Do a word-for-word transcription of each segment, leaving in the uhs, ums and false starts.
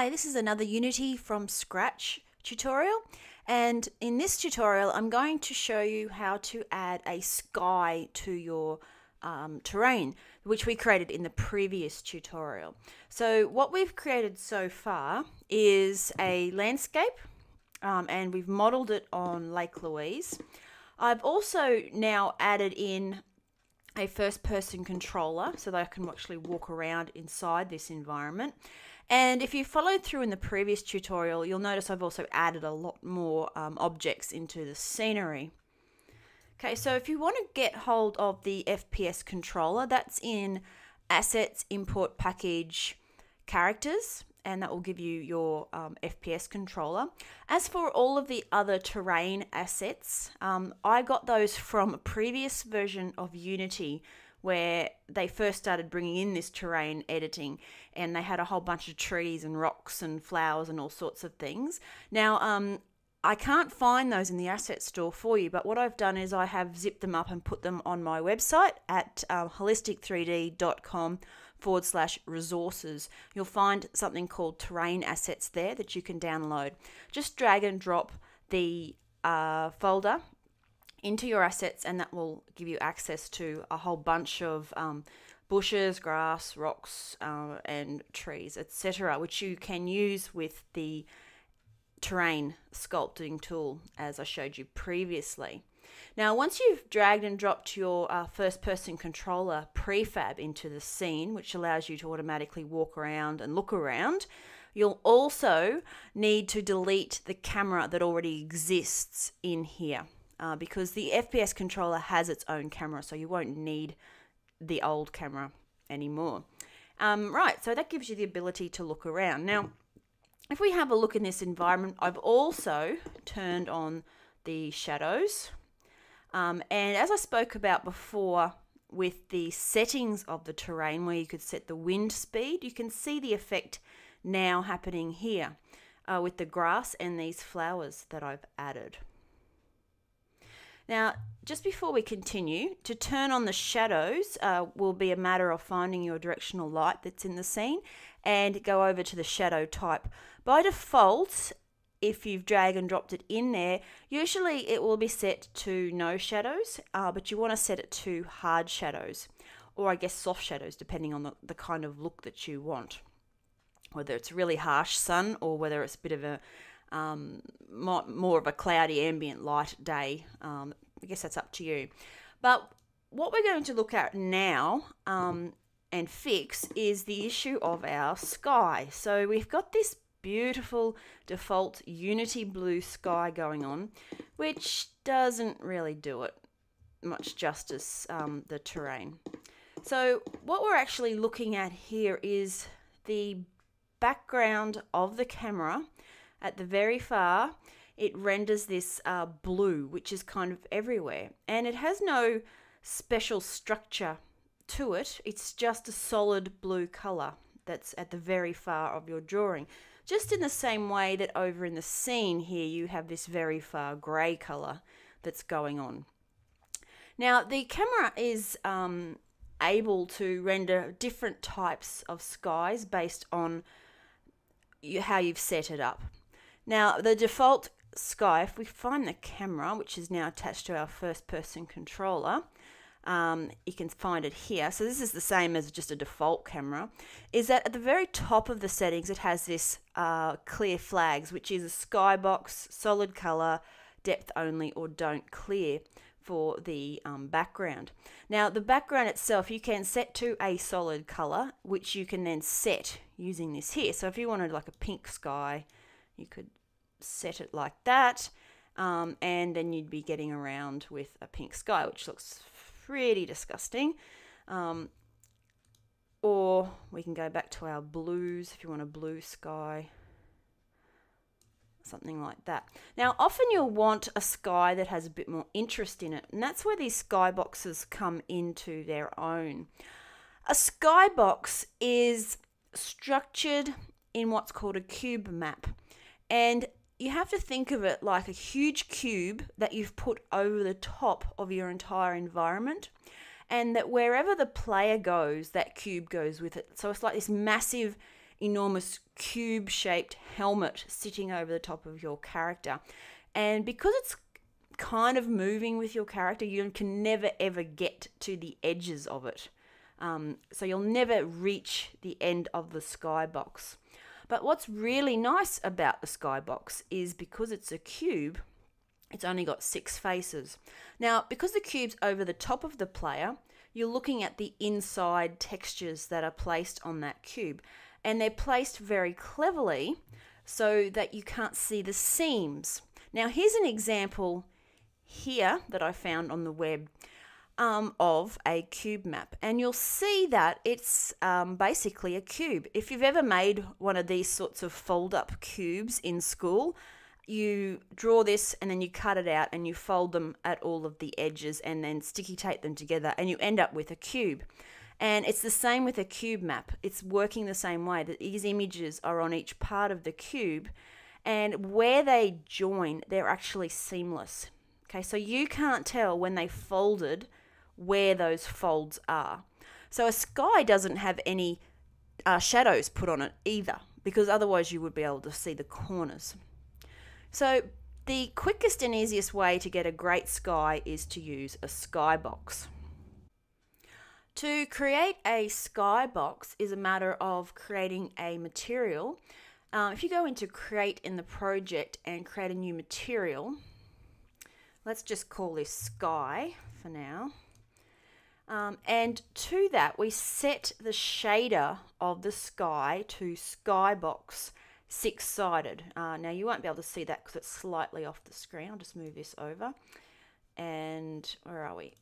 Hi, this is another Unity from Scratch tutorial, and in this tutorial I'm going to show you how to add a sky to your um, terrain, which we created in the previous tutorial. So what we've created so far is a landscape, um, and we've modeled it on Lake Louise. I've also now added in a first-person controller so that I can actually walk around inside this environment. And if you followed through in the previous tutorial, you'll notice I've also added a lot more um, objects into the scenery. Okay, so if you want to get hold of the F P S controller, that's in Assets, Import Package, Characters, and that will give you your um, F P S controller. As for all of the other terrain assets, um, I got those from a previous version of Unity where they first started bringing in this terrain editing, and they had a whole bunch of trees and rocks and flowers and all sorts of things. Now, um, I can't find those in the asset store for you, but what I've done is I have zipped them up and put them on my website at uh, holistic three D dot com forward slash resources. You'll find something called terrain assets there that you can download. Just drag and drop the uh, folder into your assets, and that will give you access to a whole bunch of um, bushes, grass, rocks, uh, and trees, et cetera, which you can use with the terrain sculpting tool as I showed you previously. Now, once you've dragged and dropped your uh, first-person controller prefab into the scene, which allows you to automatically walk around and look around, you'll also need to delete the camera that already exists in here. Uh, because the F P S controller has its own camera, so you won't need the old camera anymore. Um, right, so that gives you the ability to look around. Now, if we have a look in this environment, I've also turned on the shadows. Um, and as I spoke about before with the settings of the terrain where you could set the wind speed, you can see the effect now happening here uh, with the grass and these flowers that I've added. Now, just before we continue, to turn on the shadows uh, will be a matter of finding your directional light that's in the scene and go over to the shadow type. By default, if you've drag and dropped it in there, usually it will be set to no shadows, uh, but you want to set it to hard shadows, or I guess soft shadows, depending on the, the kind of look that you want, whether it's really harsh sun or whether it's a bit of a Um, more of a cloudy ambient light day. Um, I guess that's up to you. But what we're going to look at now um, and fix is the issue of our sky. So we've got this beautiful default Unity blue sky going on, which doesn't really do it much justice, um, the terrain. So what we're actually looking at here is the background of the camera. At the very far, it renders this uh, blue, which is kind of everywhere. And it has no special structure to it. It's just a solid blue color that's at the very far of your drawing. Just in the same way that over in the scene here, you have this very far gray color that's going on. Now, the camera is um, able to render different types of skies based on you, how you've set it up. Now, the default sky, if we find the camera, which is now attached to our first-person controller, um, you can find it here. So this is the same as just a default camera, is that at the very top of the settings, it has this uh, clear flags, which is a skybox, solid color, depth only, or don't clear for the um, background. Now, the background itself, you can set to a solid color, which you can then set using this here. So if you wanted like a pink sky, you could set it like that, um, and then you'd be getting around with a pink sky, which looks pretty disgusting. Um, or we can go back to our blues if you want a blue sky, something like that. Now, often you'll want a sky that has a bit more interest in it, and that's where these skyboxes come into their own. A skybox is structured in what's called a cube map. And you have to think of it like a huge cube that you've put over the top of your entire environment, and that wherever the player goes, that cube goes with it. So it's like this massive enormous cube-shaped helmet sitting over the top of your character. And because it's kind of moving with your character, you can never ever get to the edges of it. Um, so you'll never reach the end of the skybox. But what's really nice about the skybox is because it's a cube, it's only got six faces. Now, because the cube's over the top of the player, you're looking at the inside textures that are placed on that cube. And they're placed very cleverly so that you can't see the seams. Now, here's an example here that I found on the web um, of a cube map. And you'll see that it's um, basically a cube. If you've ever made one of these sorts of fold-up cubes in school, you draw this and then you cut it out and you fold them at all of the edges and then sticky tape them together and you end up with a cube. And it's the same with a cube map. It's working the same way, that these images are on each part of the cube, and where they join, they're actually seamless. Okay, so you can't tell when they folded where those folds are. So a sky doesn't have any uh, shadows put on it either, because otherwise you would be able to see the corners. So the quickest and easiest way to get a great sky is to use a skybox. To create a skybox is a matter of creating a material. Uh, if you go into create in the project and create a new material, let's just call this sky for now. Um, and to that we set the shader of the sky to skybox six-sided. Uh, now you won't be able to see that because it's slightly off the screen. I'll just move this over. And where are we?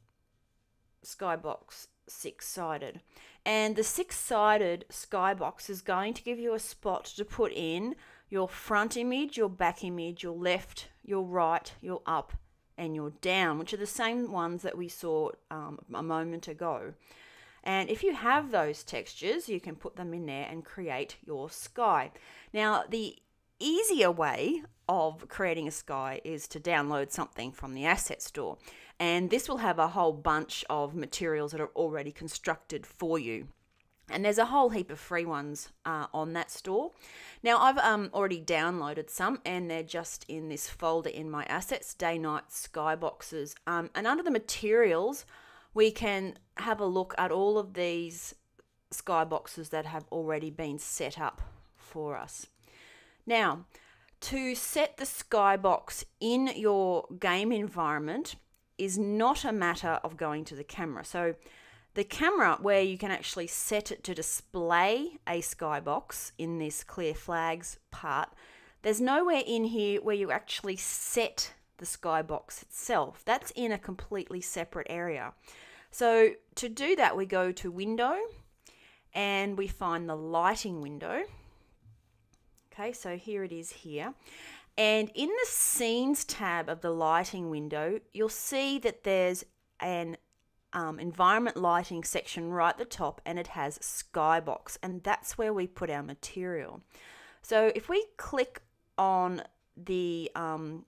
Skybox six-sided. And the six-sided skybox is going to give you a spot to put in your front image, your back image, your left, your right, your up, and your down, which are the same ones that we saw um, a moment ago. And if you have those textures, you can put them in there and create your sky. Now, the easier way of creating a sky is to download something from the asset store. And this will have a whole bunch of materials that are already constructed for you. And there's a whole heap of free ones uh, on that store. Now, I've um, already downloaded some, and they're just in this folder in my assets, Day-Night Skyboxes. Um, and under the materials, we can have a look at all of these skyboxes that have already been set up for us. Now, to set the skybox in your game environment is not a matter of going to the camera. So the camera, where you can actually set it to display a skybox in this clear flags part, there's nowhere in here where you actually set the skybox itself. That's in a completely separate area. So to do that, we go to Window and we find the Lighting window. Okay, so here it is here. And in the Scenes tab of the Lighting window, you'll see that there's an um, Environment Lighting section right at the top, and it has Skybox, and that's where we put our material. So if we click on the um,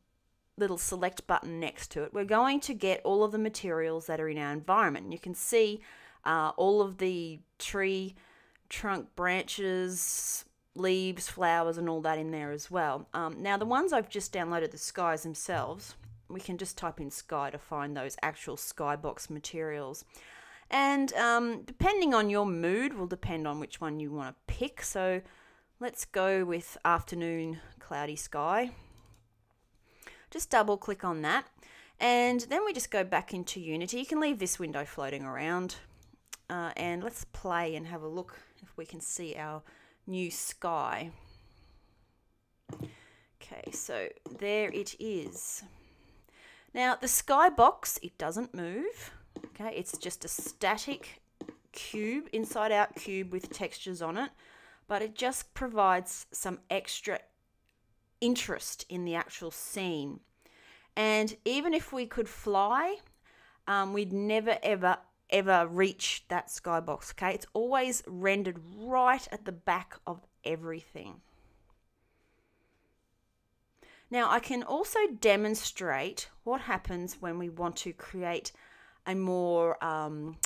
little select button next to it, we're going to get all of the materials that are in our environment. You can see uh, all of the tree trunk, branches, leaves, flowers, and all that in there as well. Um, now the ones I've just downloaded, the skies themselves, we can just type in sky to find those actual skybox materials. And um, depending on your mood will depend on which one you want to pick. So let's go with afternoon cloudy sky. Just double click on that, and then we just go back into Unity. You can leave this window floating around, uh, and let's play and have a look if we can see our new sky. Okay, so there it is. Now the skybox, it doesn't move. Okay, it's just a static cube, inside out cube with textures on it, but it just provides some extra interest in the actual scene. And even if we could fly, um, we'd never ever ever reach that skybox. Okay, it's always rendered right at the back of everything. Now I can also demonstrate what happens when we want to create a more um,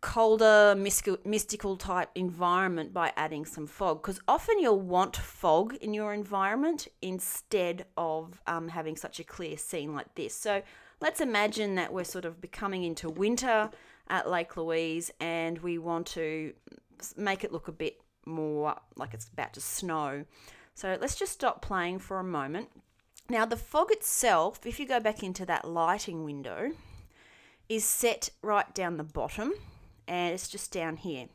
colder, mystical type environment by adding some fog, because often you'll want fog in your environment instead of um, having such a clear scene like this. So let's imagine that we're sort of becoming into winter at Lake Louise and we want to make it look a bit more like it's about to snow. So let's just stop playing for a moment. Now the fog itself, if you go back into that lighting window, is set right down the bottom. And it's just down here.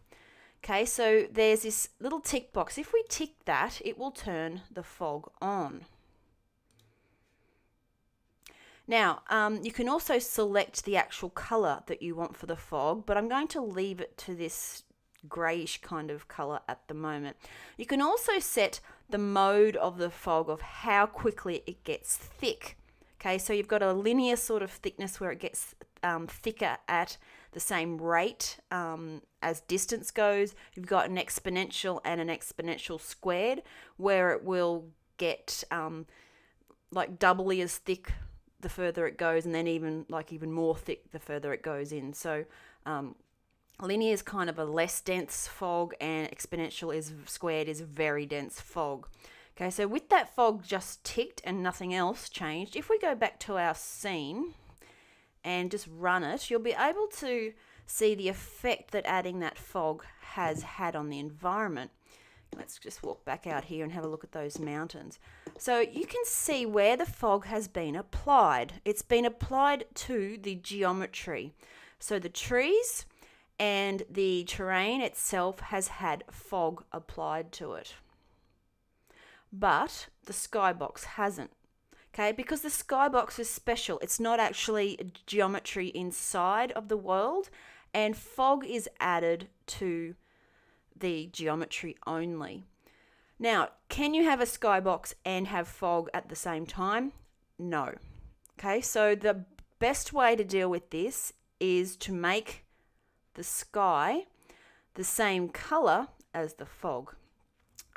Okay, so there's this little tick box. If we tick that, it will turn the fog on. Now, um, you can also select the actual color that you want for the fog, but I'm going to leave it to this grayish kind of color at the moment. You can also set the mode of the fog of how quickly it gets thick. Okay, so you've got a linear sort of thickness where it gets um, thicker at the same rate um, as distance goes. You've got an exponential and an exponential squared where it will get um, like doubly as thick the further it goes, and then even like even more thick the further it goes in. So um, linear is kind of a less dense fog, and exponential is squared is very dense fog. Okay, so with that fog just ticked and nothing else changed, if we go back to our scene and just run it, you'll be able to see the effect that adding that fog has had on the environment. Let's just walk back out here and have a look at those mountains. So you can see where the fog has been applied. It's been applied to the geometry. So the trees and the terrain itself has had fog applied to it. But the skybox hasn't. Okay, because the skybox is special. It's not actually geometry inside of the world, and fog is added to the geometry only. Now, can you have a skybox and have fog at the same time? No. Okay, so the best way to deal with this is to make the sky the same color as the fog.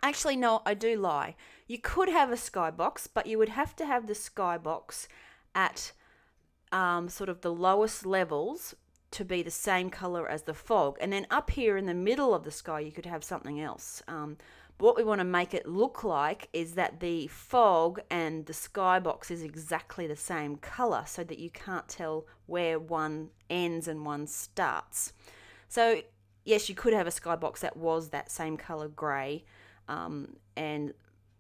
Actually, no, I do lie. You could have a skybox, but you would have to have the skybox at um, sort of the lowest levels to be the same color as the fog. And then up here in the middle of the sky, you could have something else. Um, but what we want to make it look like is that the fog and the skybox is exactly the same color, so that you can't tell where one ends and one starts. So yes, you could have a skybox that was that same color gray, Um, and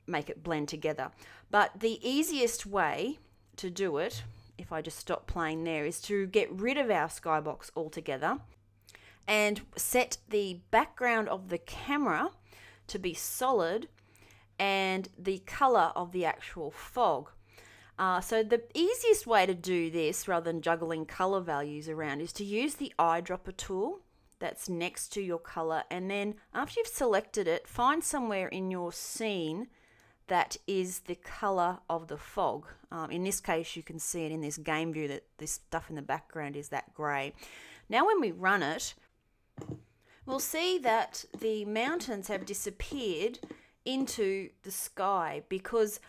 make it blend together. But the easiest way to do it, if I just stop playing there, is to get rid of our skybox altogether and set the background of the camera to be solid and the color of the actual fog. Uh, so the easiest way to do this, rather than juggling color values around, is to use the eyedropper tool that's next to your color, and then after you've selected it, find somewhere in your scene that is the color of the fog. Um, in this case, you can see it in this game view that this stuff in the background is that gray. Now when we run it, we'll see that the mountains have disappeared into the sky because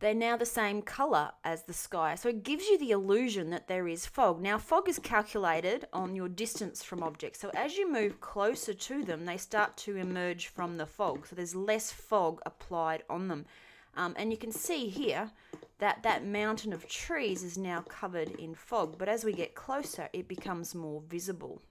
they're now the same color as the sky. So it gives you the illusion that there is fog. Now, fog is calculated on your distance from objects. So as you move closer to them, they start to emerge from the fog. So there's less fog applied on them. Um, and you can see here that that mountain of trees is now covered in fog. But as we get closer, it becomes more visible.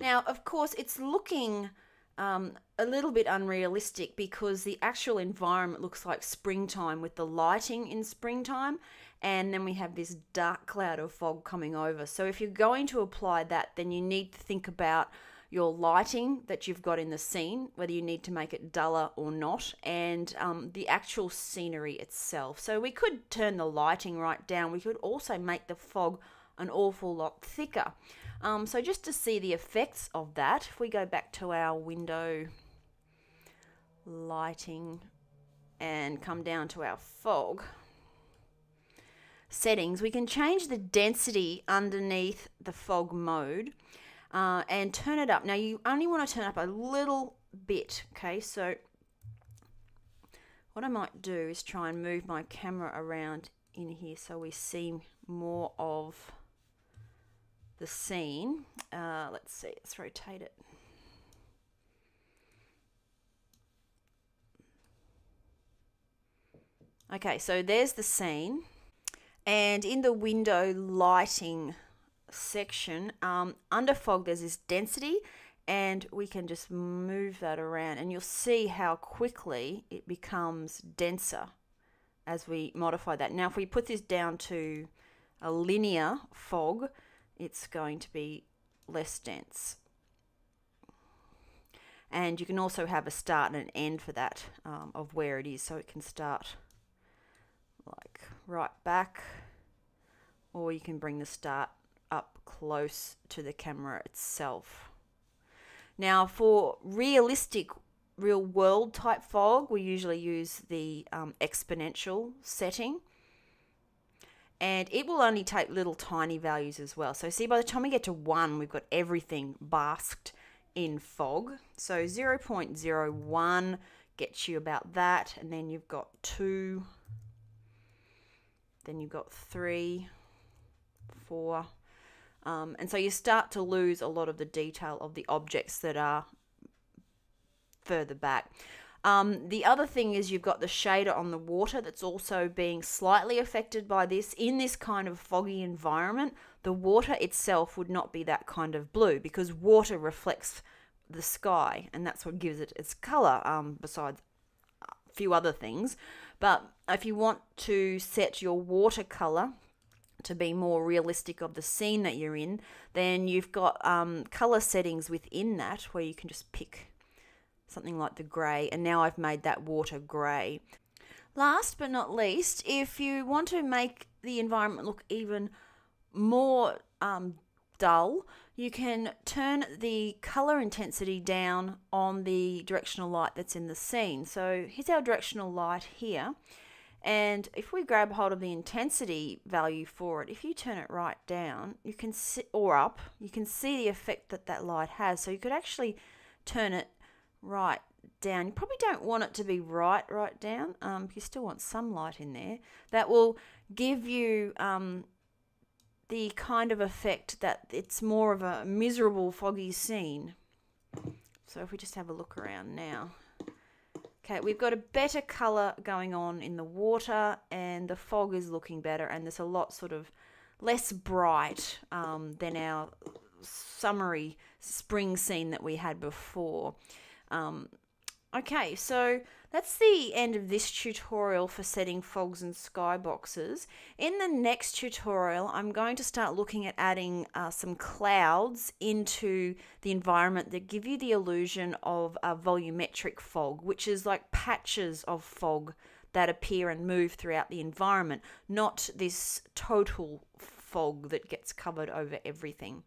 Now, of course, it's looking Um, a little bit unrealistic because the actual environment looks like springtime with the lighting in springtime, and then we have this dark cloud of fog coming over. So if you're going to apply that, then you need to think about your lighting that you've got in the scene, whether you need to make it duller or not, and um, the actual scenery itself. So we could turn the lighting right down. We could also make the fog an awful lot thicker. Um, so just to see the effects of that, if we go back to our window lighting and come down to our fog settings, we can change the density underneath the fog mode uh, and turn it up. Now you only want to turn up a little bit, okay? So what I might do is try and move my camera around in here so we see more of the scene. Uh, let's see, let's rotate it. Okay, so there's the scene, and in the window lighting section, um, under fog there's this density, and we can just move that around, and you'll see how quickly it becomes denser as we modify that. Now if we put this down to a linear fog, it's going to be less dense. And you can also have a start and an end for that, um, of where it is, so it can start like right back, or you can bring the start up close to the camera itself. Now for realistic real world type fog, we usually use the um, exponential setting, and it will only take little tiny values as well. So see, by the time we get to one, we've got everything basked in fog. So zero point zero one gets you about that, and then you've got two, then you've got three, four, um, and so you start to lose a lot of the detail of the objects that are further back. Um, the other thing is you've got the shader on the water that's also being slightly affected by this. In this kind of foggy environment, the water itself would not be that kind of blue, because water reflects the sky, and that's what gives it its color, um, besides a few other things. But if you want to set your watercolor to be more realistic of the scene that you're in, then you've got um, color settings within that where you can just pick something like the grey, and now I've made that water grey. Last but not least, if you want to make the environment look even more um, dull, you can turn the colour intensity down on the directional light that's in the scene. So here's our directional light here, and if we grab hold of the intensity value for it, if you turn it right down, you can see, or up, you can see the effect that that light has. So you could actually turn it right down. You probably don't want it to be right right down, um, you still want some light in there. That will give you um, the kind of effect that it's more of a miserable foggy scene. So if we just have a look around now, okay, we've got a better color going on in the water, and the fog is looking better, and there's a lot sort of less bright um, than our summery spring scene that we had before. Um, okay, so that's the end of this tutorial for setting fogs and skyboxes. In the next tutorial, I'm going to start looking at adding uh, some clouds into the environment that give you the illusion of a volumetric fog, which is like patches of fog that appear and move throughout the environment, not this total fog that gets covered over everything.